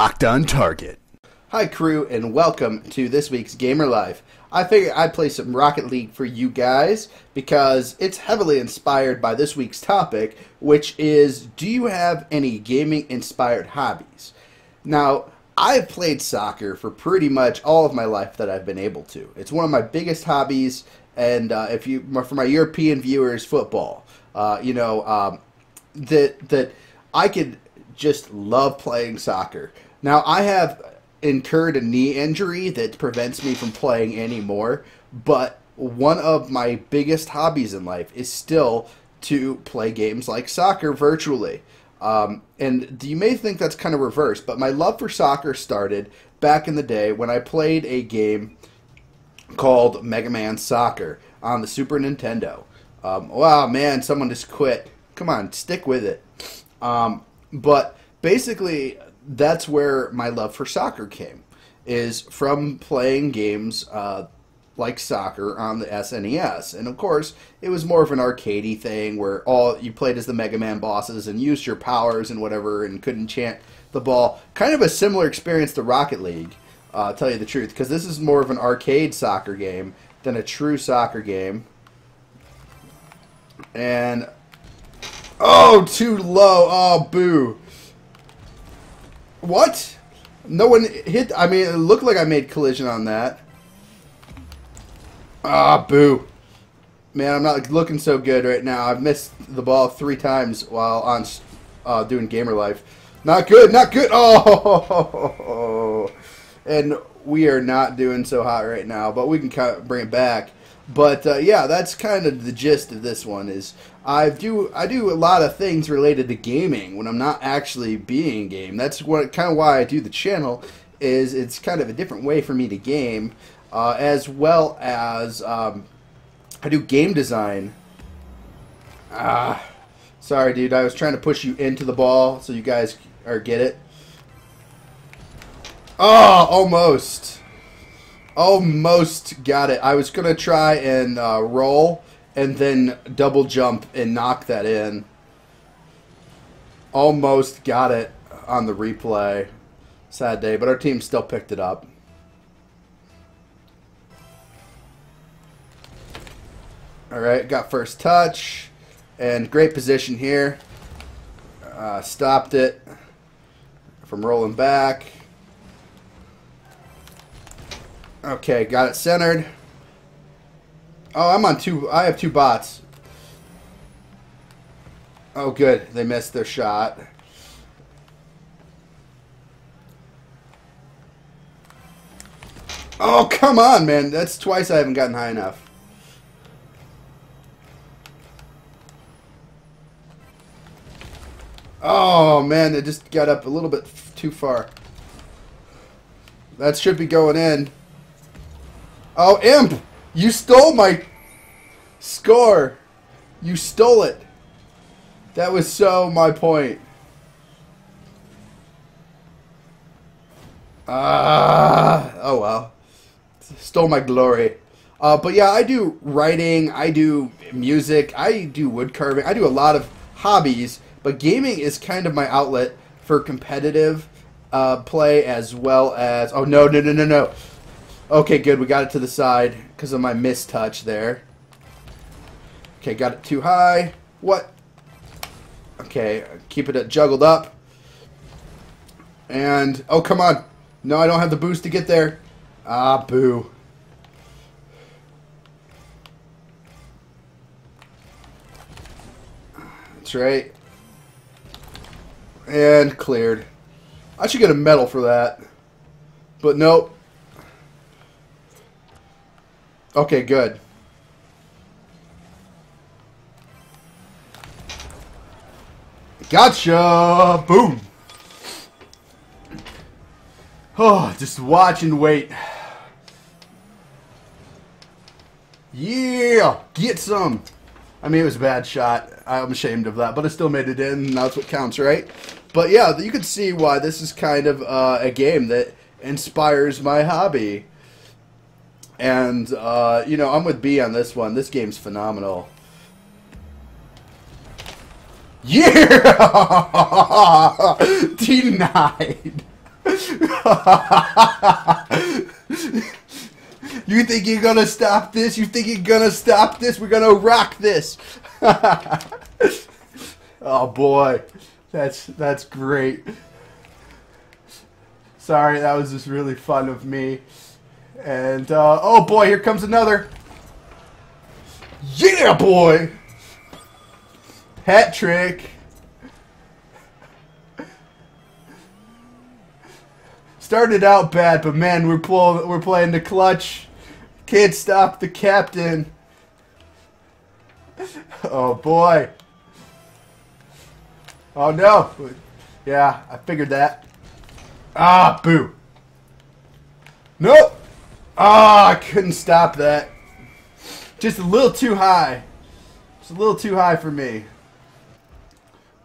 Locked on Target. Hi crew, and welcome to this week's Gamer Life. I figured I'd play some Rocket League for you guys because it's heavily inspired by this week's topic, which is, do you have any gaming inspired hobbies? Now, I've played soccer for pretty much all of my life that I've been able to. It's one of my biggest hobbies, and for my European viewers, football. That I could just love playing soccer. Now, I have incurred a knee injury that prevents me from playing anymore, but one of my biggest hobbies in life is still to play games like soccer virtually. And you may think that's kind of reversed, but my love for soccer started back in the day when I played a game called Mega Man Soccer on the Super Nintendo. Wow, man, someone just quit. Come on, stick with it. But basically, that's where my love for soccer came, is from playing games like soccer on the SNES. And of course, it was more of an arcadey thing where all you played as the Mega Man bosses and used your powers and whatever and could enchant the ball. Kind of a similar experience to Rocket League, tell you the truth, because this is more of an arcade soccer game than a true soccer game. And oh, too low. Oh, boo. What? No one hit. I mean, it looked like I made collision on that. Ah, boo. Man, I'm not looking so good right now. I've missed the ball 3 times while on doing Gamer Life. Not good, not good. Oh, and we are not doing so hot right now, but we can kind of bring it back. But yeah, that's kind of the gist of this one. Is I do a lot of things related to gaming when I'm not actually being game. That's what kind of why I do the channel. Is it's kind of a different way for me to game, as well as I do game design. Ah, sorry, dude. I was trying to push you into the ball so you guys are get it. Oh, almost. Almost got it. I was going to try and roll and then double jump and knock that in. Almost got it on the replay. Sad day, but our team still picked it up. All right, got first touch. And great position here. Stopped it from rolling back. Okay, got it centered. Oh, I'm on two. I have 2 bots. Oh, good. They missed their shot. Oh, come on, man. That's twice I haven't gotten high enough. Oh, man. They just got up a little bit too far. That should be going in. Oh, Imp! You stole my score! You stole it! That was so my point. Oh well. Stole my glory. But yeah, I do writing, I do music, I do wood carving, I do a lot of hobbies, but gaming is kind of my outlet for competitive play as well as... Oh, no, no, no, no, no. Okay, good. We got it to the side because of my mistouch there. Okay, got it too high. What? Okay, keep it juggled up. And, oh, come on. No, I don't have the boost to get there. Ah, boo. That's right. And cleared. I should get a medal for that. But nope. Okay, good. Gotcha! Boom! Oh, just watch and wait. Yeah! Get some! I mean, it was a bad shot. I'm ashamed of that, but I still made it in, and that's what counts, right? But yeah, you can see why this is kind of a game that inspires my hobby. And, you know, I'm with B on this one. This game's phenomenal. Yeah! Denied. You think you're gonna stop this? You think you're gonna stop this? We're gonna rock this. Oh boy, that's great. Sorry, that was just really fun of me. And oh boy, here comes another. Yeah, boy. Hat trick. Started out bad, but man, we're playing the clutch. Can't stop the captain. Oh boy. Oh no. Yeah, I figured that. Ah, boo. Nope. Ah, I couldn't stop that. Just a little too high. Just a little too high for me.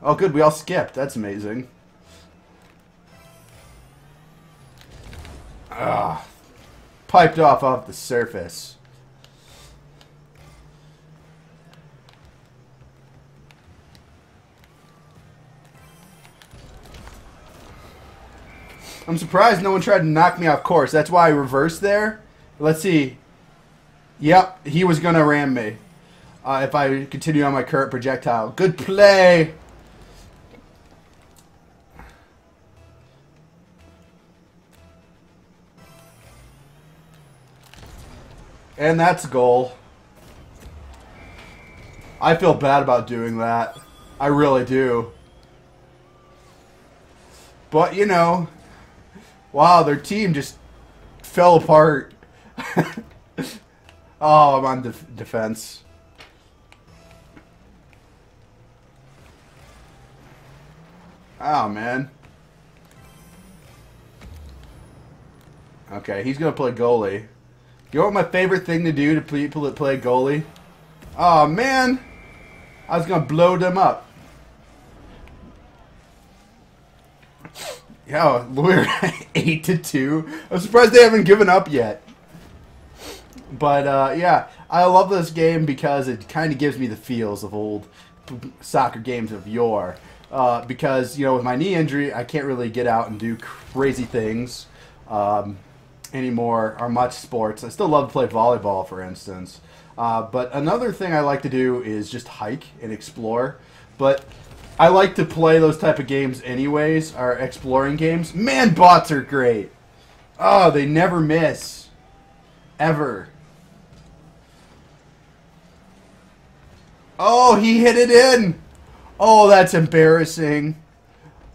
Oh good, we all skipped. That's amazing. Ah, piped off the surface. I'm surprised no one tried to knock me off course. That's why I reversed there. Let's see. Yep, he was going to ram me. If I continue on my current projectile. Good play. And that's a goal. I feel bad about doing that. I really do. But, you know, wow, their team just fell apart. Oh, I'm on defense. Oh, man. Okay, he's going to play goalie. You know what my favorite thing to do to people that play goalie? Oh man! I was gonna blow them up. Yo, we're 8-2. I'm surprised they haven't given up yet. But yeah, I love this game because it kind of gives me the feels of old soccer games of yore. Because, you know, with my knee injury, I can't really get out and do crazy things. Anymore or much sports. I still love to play volleyball, for instance. But another thing I like to do is just hike and explore. But I like to play those type of games anyways, our exploring games. Man, bots are great. Oh, they never miss. Ever. Oh, he hit it in. Oh, that's embarrassing.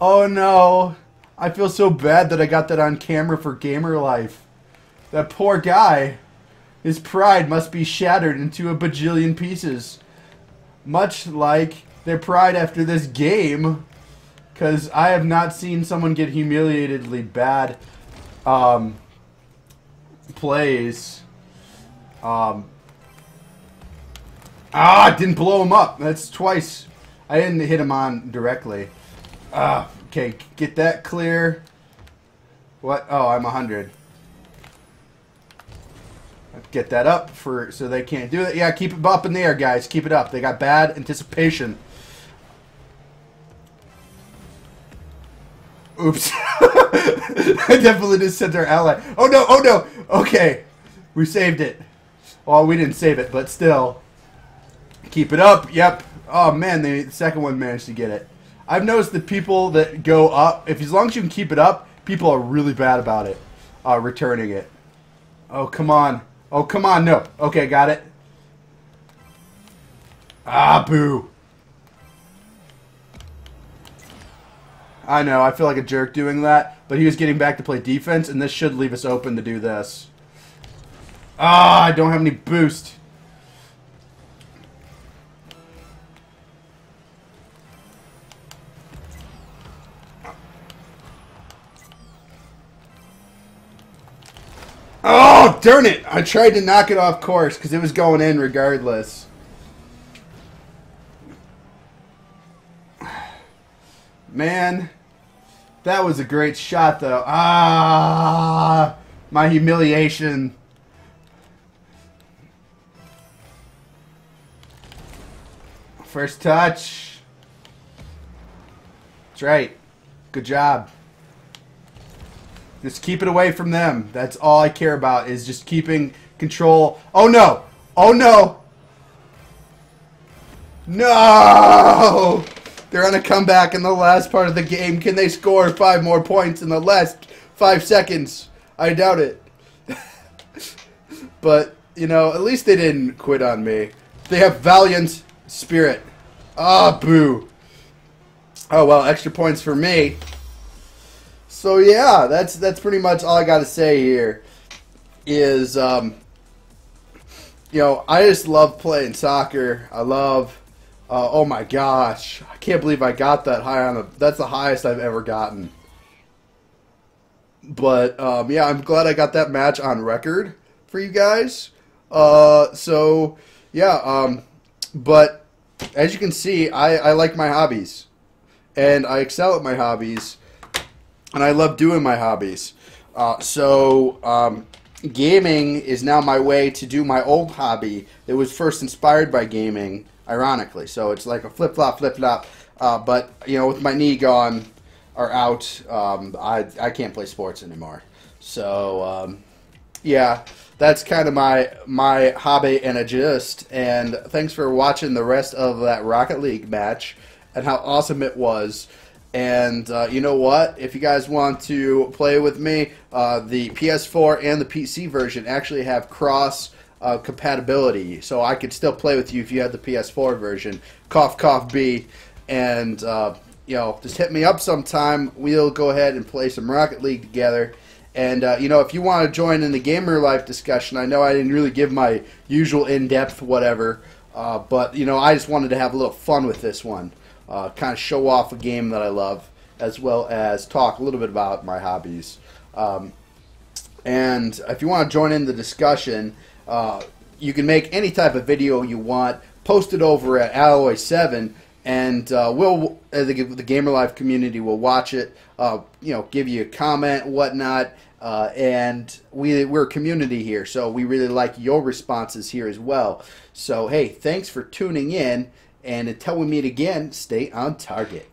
Oh, no. I feel so bad that I got that on camera for GamerLife. That poor guy. His pride must be shattered into a bajillion pieces. Much like their pride after this game. Because I have not seen someone get humiliatedly bad plays. I didn't blow him up. That's twice. I didn't hit him on directly. Okay, get that clear. What? Oh, I'm 100. Get that up for so they can't do it. Yeah, keep it up in the air, guys. Keep it up. They got bad anticipation. Oops. I definitely just sent their ally. Oh, no. Oh, no. Okay. We saved it. Well, we didn't save it, but still. Keep it up. Yep. Oh, man. The second one managed to get it. I've noticed that people that go up, if as long as you can keep it up, people are really bad about it, returning it. Oh, come on. Oh, come on. No. Okay, got it. Ah, boo. I know. I feel like a jerk doing that, but he was getting back to play defense, and this should leave us open to do this. Ah, I don't have any boost. Oh, darn it! I tried to knock it off course because it was going in regardless. Man, that was a great shot though. Ah, my humiliation. First touch. That's right. Good job. Just keep it away from them. That's all I care about is just keeping control. Oh no! Oh no! No! They're on a comeback in the last part of the game. Can they score 5 more points in the last 5 seconds? I doubt it. But, you know, at least they didn't quit on me. They have valiant spirit. Ah, boo. Oh, well, extra points for me. So, yeah, that's pretty much all I got to say here is, you know, I just love playing soccer. I love... oh my gosh, I can't believe I got that high on the, that's the highest I've ever gotten. But, yeah, I'm glad I got that match on record for you guys. So, yeah, but as you can see, I like my hobbies. And I excel at my hobbies. And I love doing my hobbies. Gaming is now my way to do my old hobby that was first inspired by gaming. Ironically, so it's like a flip-flop. But you know, with my knee gone or out, I can't play sports anymore. So yeah, that's kind of my hobby and a gist. And thanks for watching the rest of that Rocket League match and how awesome it was. And you know what? If you guys want to play with me, the PS4 and the PC version actually have cross. Compatibility, so I could still play with you if you had the PS4 version. Cough, cough, B, and you know, just hit me up sometime. We'll go ahead and play some Rocket League together. And you know, if you want to join in the GamerLife discussion, I know I didn't really give my usual in-depth whatever, but you know, I just wanted to have a little fun with this one, kind of show off a game that I love, as well as talk a little bit about my hobbies. And if you want to join in the discussion. You can make any type of video you want, post it over at Alloy7, and we'll the GamerLife community will watch it. You know, give you a comment, whatnot, and we're a community here, so we really like your responses here as well. So hey, thanks for tuning in, and until we meet again, stay on target.